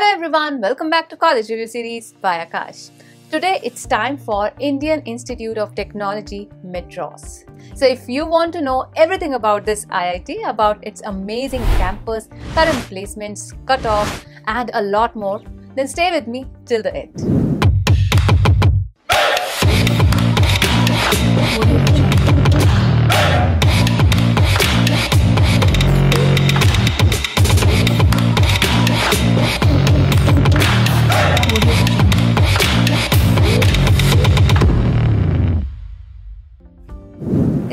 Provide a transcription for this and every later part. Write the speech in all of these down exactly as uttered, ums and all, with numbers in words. Hello everyone, welcome back to College Review Series by Akash. Today it's time for Indian Institute of Technology Madras. So if you want to know everything about this I I T, about its amazing campus, current placements, cutoff and a lot more, then stay with me till the end.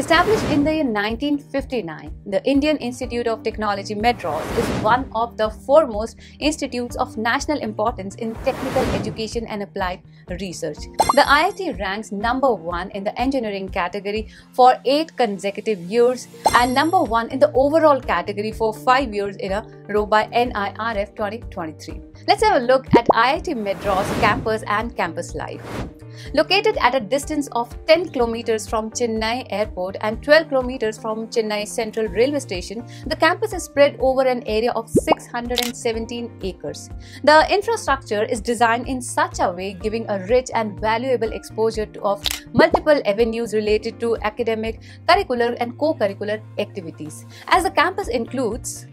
Established in the year nineteen fifty-nine, the Indian Institute of Technology Madras is one of the foremost institutes of national importance in technical education and applied research. The I I T ranks number one in the engineering category for eight consecutive years and number one in the overall category for five years in a row by N I R F twenty twenty-three. Let's have a look at I I T Madras campus and campus life. Located at a distance of ten kilometers from Chennai Airport and twelve kilometers from Chennai Central Railway Station, the campus is spread over an area of six hundred seventeen acres. The infrastructure is designed in such a way, giving a rich and valuable exposure to, of multiple avenues related to academic, curricular and co-curricular activities. As the campus includes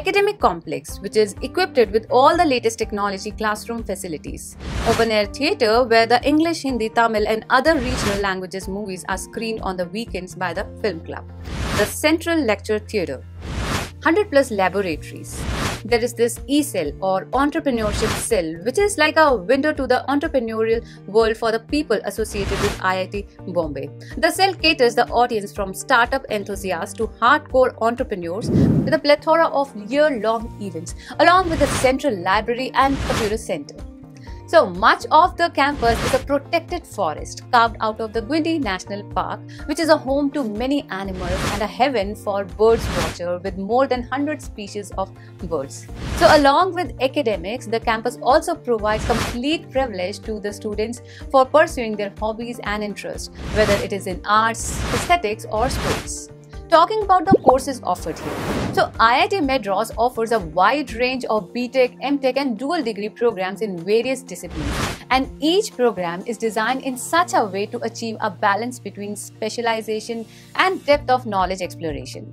academic complex, which is equipped with all the latest technology classroom facilities. Open-air theatre where the English, Hindi, Tamil and other regional languages movies are screened on the weekends by the film club. The Central Lecture Theatre. one hundred plus laboratories. There is this E-Cell or entrepreneurship cell, which is like a window to the entrepreneurial world for the people associated with I I T Bombay. The cell caters the audience from startup enthusiasts to hardcore entrepreneurs with a plethora of year-long events, along with a central library and computer center. So much of the campus is a protected forest carved out of the Guindy National Park, which is a home to many animals and a heaven for birds watcher with more than one hundred species of birds. So along with academics, the campus also provides complete privilege to the students for pursuing their hobbies and interests, whether it is in arts, aesthetics or sports. Talking about the courses offered here. So I I T Madras offers a wide range of B.Tech, M.Tech and dual degree programs in various disciplines, and each program is designed in such a way to achieve a balance between specialization and depth of knowledge exploration.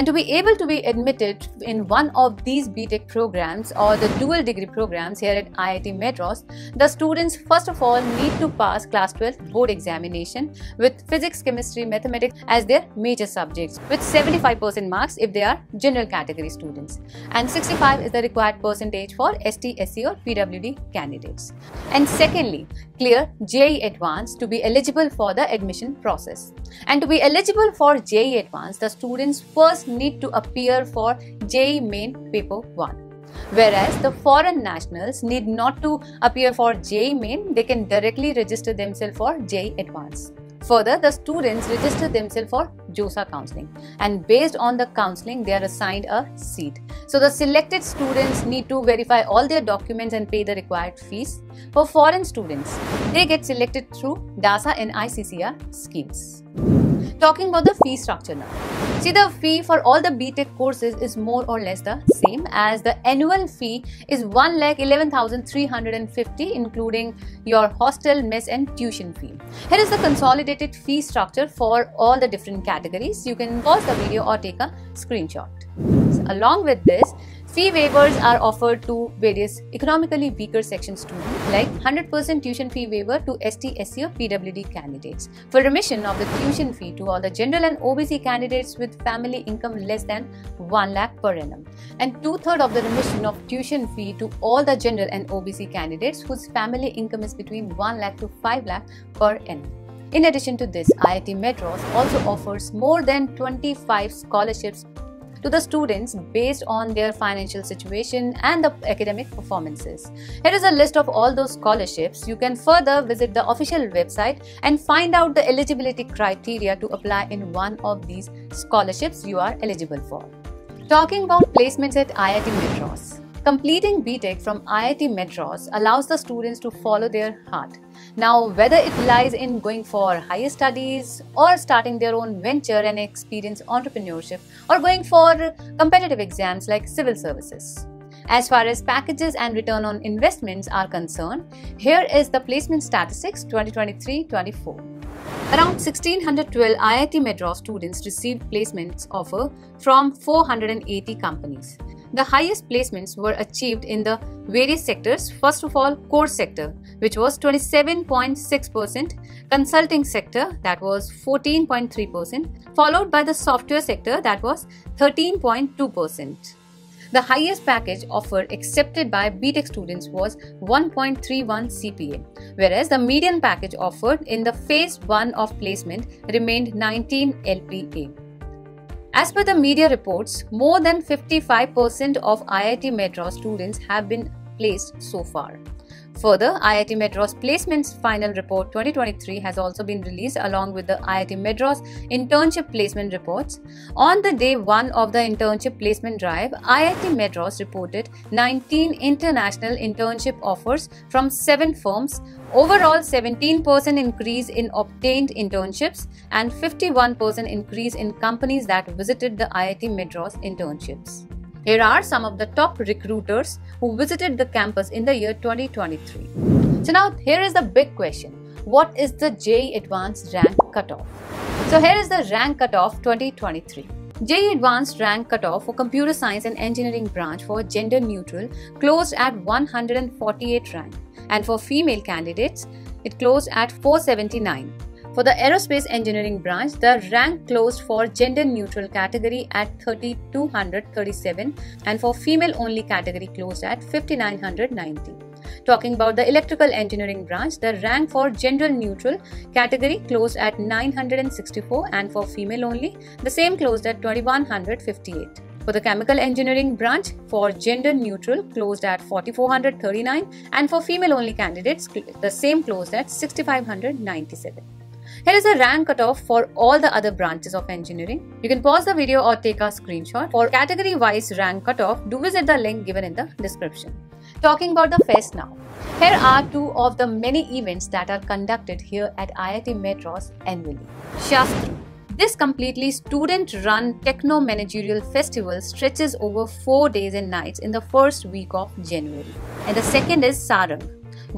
And to be able to be admitted in one of these B.Tech programs or the dual degree programs here at I I T Madras, the students first of all need to pass class twelve board examination with physics, chemistry, mathematics as their major subjects with seventy-five percent marks if they are general category students, and sixty-five is the required percentage for S T, S C or P W D candidates. And secondly, clear J E E Advanced to be eligible for the admission process. And to be eligible for J E E Advanced, the students first need to appear for J E E Main Paper one. Whereas the foreign nationals need not to appear for J E E Main, they can directly register themselves for J E E Advanced. Further, the students register themselves for JOSA counselling, and based on the counselling, they are assigned a seat. So the selected students need to verify all their documents and pay the required fees. For foreign students, they get selected through DASA and I C C R schemes. Talking about the fee structure now. See, the fee for all the B.Tech courses is more or less the same, as the annual fee is one lakh eleven thousand three hundred fifty including your hostel, mess and tuition fee. Here is the consolidated fee structure for all the different categories. You can pause the video or take a screenshot. So, along with this, fee waivers are offered to various economically weaker section students, like one hundred percent tuition fee waiver to S T, S C or P W D candidates, full remission of the tuition fee to all the general and O B C candidates with family income less than one lakh per annum, and two-thirds of the remission of tuition fee to all the general and O B C candidates whose family income is between one lakh to five lakh per annum. In addition to this, I I T Madras also offers more than twenty-five scholarships to the students based on their financial situation and the academic performances. Here is a list of all those scholarships. You can further visit the official website and find out the eligibility criteria to apply in one of these scholarships you are eligible for. Talking about placements at I I T Madras. Completing B.Tech from I I T Madras allows the students to follow their heart. Now, whether it lies in going for higher studies or starting their own venture and experience entrepreneurship, or going for competitive exams like civil services. As far as packages and return on investments are concerned, here is the placement statistics twenty twenty-three twenty-four. Around one thousand six hundred twelve I I T Madras students received placements offer from four hundred eighty companies. The highest placements were achieved in the various sectors. First of all, core sector, which was twenty-seven point six percent, consulting sector, that was fourteen point three percent, followed by the software sector, that was thirteen point two percent. The highest package offer accepted by B.Tech students was one point three one C P A, whereas the median package offered in the phase one of placement remained nineteen L P A. As per the media reports, more than fifty-five percent of I I T Madras students have been placed so far. Further, I I T Madras Placements Final Report twenty twenty-three has also been released along with the I I T Madras Internship Placement Reports. On the day one of the Internship Placement Drive, I I T Madras reported nineteen international internship offers from seven firms, overall seventeen percent increase in obtained internships and fifty-one percent increase in companies that visited the I I T Madras internships. Here are some of the top recruiters who visited the campus in the year twenty twenty-three. So now here is the big question. What is the J E E Advanced rank cutoff? So here is the rank cutoff twenty twenty-three. J E E Advanced rank cutoff for Computer Science and Engineering branch for gender neutral closed at one hundred forty-eight rank, and for female candidates it closed at four seventy-nine. For the Aerospace Engineering branch, the rank closed for gender neutral category at three thousand two hundred thirty-seven and for female only category closed at five thousand nine hundred ninety. Talking about the Electrical Engineering branch, the rank for gender neutral category closed at nine hundred sixty-four and for female only, the same closed at two thousand one hundred fifty-eight. For the Chemical Engineering branch, for gender neutral closed at four thousand four hundred thirty-nine and for female only candidates, the same closed at six thousand five hundred ninety-seven. Here is a rank cutoff for all the other branches of engineering. You can pause the video or take a screenshot. For category-wise rank cutoff, do visit the link given in the description. Talking about the fest now. Here are two of the many events that are conducted here at I I T Madras annually. Shaastra. This completely student-run techno-managerial festival stretches over four days and nights in the first week of January. And the second is Sarang,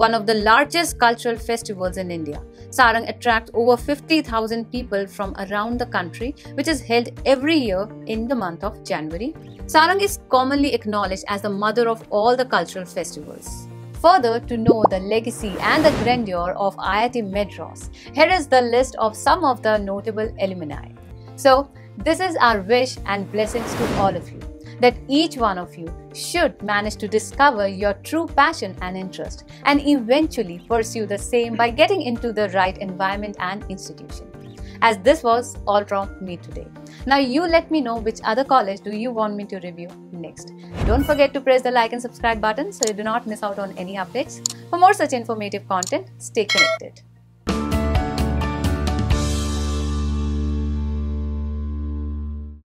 one of the largest cultural festivals in India. Sarang attracts over fifty thousand people from around the country, which is held every year in the month of January. Sarang is commonly acknowledged as the mother of all the cultural festivals. Further, to know the legacy and the grandeur of I I T Madras, here is the list of some of the notable alumni. So, this is our wish and blessings to all of you, that each one of you should manage to discover your true passion and interest and eventually pursue the same by getting into the right environment and institution. As this was all from me today. Now you let me know which other college do you want me to review next. Don't forget to press the like and subscribe button so you do not miss out on any updates. For more such informative content, stay connected.